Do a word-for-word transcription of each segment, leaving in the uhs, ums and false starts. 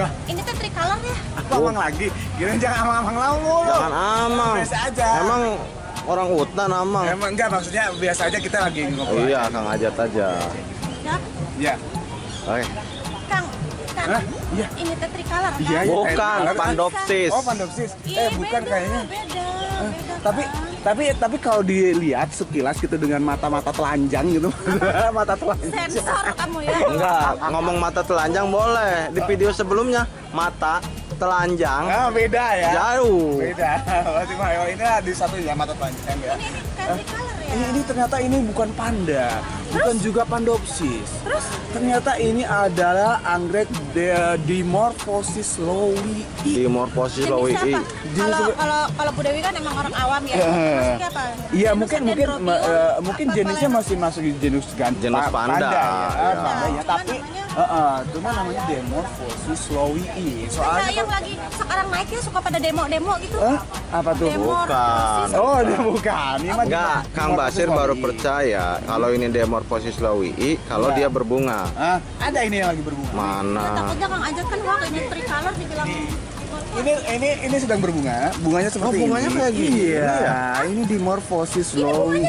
Ini tuh trikalang ya? Aku amang lagi, gila jangan amang-amang laungu loh. Jangan amang. Biasa aja. Emang orang hutan amang. Emang enggak, maksudnya biasa aja kita lagi ngobrol. Iya, Kang Ajat aja. Ya? Iya. Oke. Kang, Kang. Hah? Iya. Ini tuh trikalang kan? Iya, iya. Bukan, pandopsis. Oh, pandopsis. Eh, bukan kayaknya. Beda, beda. Tapi Tapi tapi kalau dilihat sekilas gitu dengan mata-mata telanjang gitu. Mata telanjang. Sensor kamu ya. Enggak, ngomong mata telanjang boleh. Di video sebelumnya mata telanjang. Ah, beda ya. Jauh. Beda. Berarti Mayo ini di satu ya mata telanjang ya. Ini ini color ya. Ini, ini ternyata ini bukan panda. Terus? Bukan juga pandopsis. Terus ternyata ini adalah anggrek Dimorphorchis lowii. Dimorphorchis lowii. Kalau kalau kalau Bu Dewi kan emang orang awam ya. Uh. Maksudnya apa? Iya mungkin mungkin uh, mungkin jenisnya masih masuk jenis gantung jenis panda, panda ya, ya. Panda, ya. Tapi uh, uh, cuma namanya Dimorphorchis lowii. Soalnya yang lagi sekarang naiknya suka pada demo-demo gitu. Huh? Apa tuh? Bukan. Oh, bukan. Ini mah enggak. Kang Basyir baru percaya kalau ini Dimorphorchis lowii kalau dia berbunga. Hah? Ada ini yang lagi berbunga. Mana? Takutnya Kang Ajat kan wah kayaknya tricolor dibilang ini ini ini sedang berbunga, bunganya seperti oh, bunganya ini. Kayak gini. Iya, ya. Ini Dimorphorchis lowii.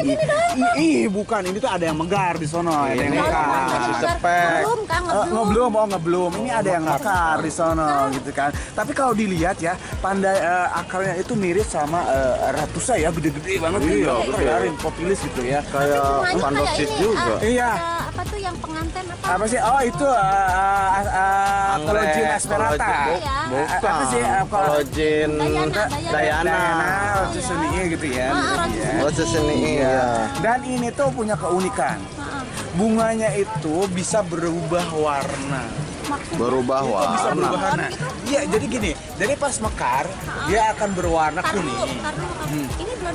Ih, bukan, ini tuh ada yang megar di sono, ada yang mekar. Belum, Kang, ngebelum. Belum, oh ngebelum. Ini ada yang mekar di sono gitu kan. Tapi kalau dilihat ya, panda uh, akarnya itu mirip sama uh, ratusa ya, gede-gede banget gitu. Kayak populis gitu ya. Kayak pandopsis juga. Iya. Apa tuh yang pengantin apa? Apa sih? Oh, itu Colojin Esperata. Bukan. Colojin Dayana. Ceseninya gitu ya. Oh, ceseninya ya. Dan ini tuh punya keunikan. Bunganya itu bisa berubah warna. Berubah warna. Bisa berubah warna. Iya, jadi gini. Jadi pas mekar, dia akan berwarna kuning. Ini belum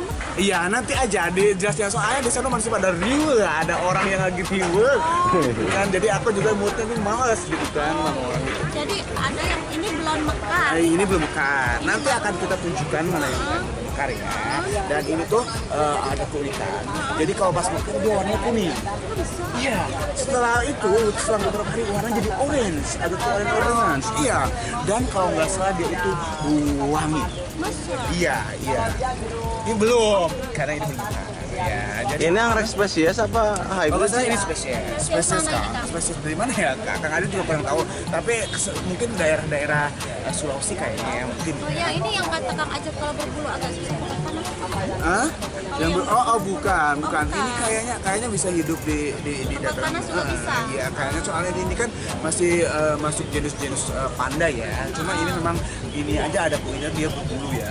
mekar. Iya, nanti aja di jelasnya soalnya di sana masih pada riweuh, ada orang yang lagi riweuh. Kan jadi aku juga moodnya ini males gitu kan sama orang. Jadi ada yang ini belum mekar. Ini belum mekar. Nanti akan kita tunjukkan mana yang mekar ya. Dan ini tuh ada keunikan. Jadi kalau pas mekar dia warnanya kuning. Iya. Setelah itu selang beberapa hari warnanya jadi orange, ada orange-orange. Iya. Dan kalau nggak salah dia itu wangi. Iya, iya. Ini belum, karena ini belum. Ya, jadi ini anggrek spesies apa hybrid? Oh, ini spesies. Spesies kan? Spesies dari mana ya? Kang Adi juga kurang tahu. Tapi mungkin daerah-daerah Sulawesi kayaknya mungkin. Oh ya, ini yang kata Kang Ajat kalau berbulu agak susah. Hah? Yang ber oh, oh bukan, bukan. Oh, ini kayaknya kayaknya bisa hidup di di di dataran. Ah, iya, kayaknya soalnya ini kan masih uh, masuk jenis-jenis uh, panda ya. Cuma ini memang ini aja ada kuenya dia berbulu ya.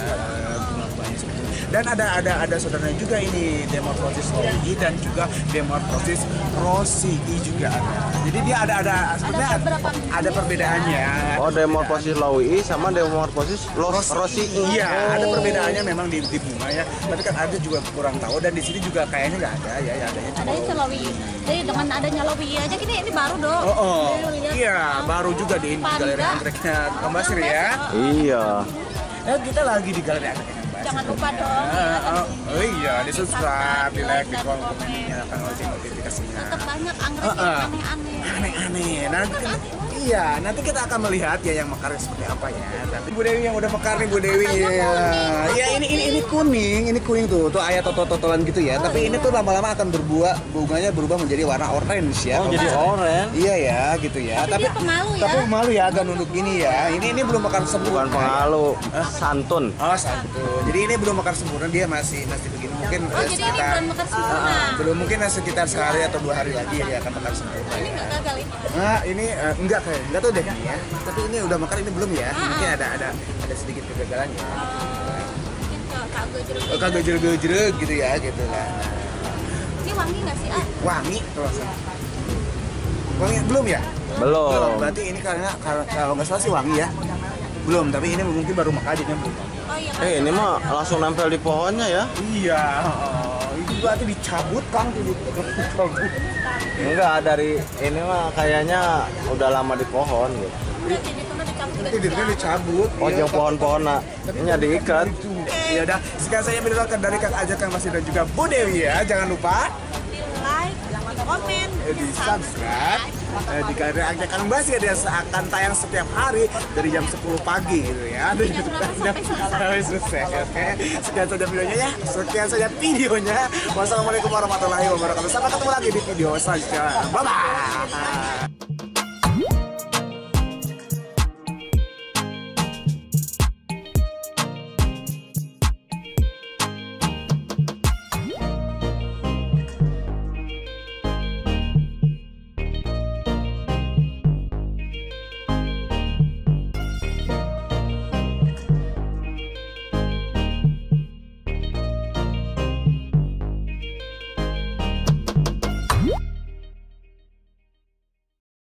Dan ada ada ada saudaranya juga ini Dimorphorchis lowii dan juga Dimorphorchis rosii juga ada. Jadi dia ada ada sebenarnya ada, ada perbedaannya. Oh, Dimorphorchis lowii sama Dimorphorchis rosii. Iya, oh. Ada perbedaannya memang di, di bunga ya. Tapi kan ada juga kurang tahu dan di sini juga kayaknya nggak ada ya, ya adanya cuma adanya lowii. Jadi dengan adanya lowii aja ini ini baru dong. Oh, oh. Iya, baru juga di galeri antreknya Kang Basyir ya. Iya. Ya kita lagi di galeri antreknya. Jangan lupa dong. Oh iya, di subscribe, di like, di komen, nyalakan lonceng notifikasinya. Tetap banyak anggrek aneh-aneh. Aneh-aneh. Nanti, iya, nanti kita akan melihat ya yang mekarnya seperti apa ya. Tapi Bu Dewi yang udah mekar nih Bu Dewi. Iya, ini ini ini kuning, ini kuning tuh, tuh ayat totol-totolan gitu ya. Tapi ini tuh lama-lama akan berbuah, bunganya berubah menjadi warna orange ya. Oh, jadi orange. Iya ya, gitu ya. Tapi pemalu ya. Tapi pemalu ya, agak nunduk gini ya. Ini ini belum mekar sempurna. Bukan pemalu, santun. Oh, santun. Jadi ini belum mekar sempurna, dia masih masih begini mungkin oh, jadi sekitar, ini belum mekar sempurna. Uh, belum mungkin sekitar sehari atau dua hari lagi ya dia akan mekar sempurna. Ini nggak gagal ini? Nah, ini uh, enggak kayak enggak tuh deh ya. Tapi ini udah mekar ini belum ya. Mungkin ada ada ada sedikit kegagalan ya. Oh, kagak jeruk-jeruk gitu ya gitu lah. Ini wangi nggak sih? Ah? Wangi kalau saya. Wangi belum ya? Belum. Belum. Berarti ini karena kalau nggak salah sih wangi ya. Belum, tapi ini mungkin baru mekar jadinya belum. Oh, iya, eh ini mah langsung nempel di pohonnya ya? Iya, oh, itu berarti dicabut Kang, dicabut. Enggak dari ini mah kayaknya udah lama di pohon gitu. Itu dicabut. dicabut. Oh ya, yang pohon-pohon nak, ini diikat. Ya udah, sekarang saya mendengarkan dari Kang Ajat, Kang Basyir dan juga Bu Dewi ya, jangan lupa di like, komen, di subscribe. eh, di karyanya Kang Basyir dia akan tayang setiap hari dari jam sepuluh pagi gitu ya. Sampai selesai. Oke. Sekian saja videonya ya. Sekian saja videonya. Wassalamualaikum warahmatullahi wabarakatuh. Sampai ketemu lagi di video selanjutnya. Bye bye.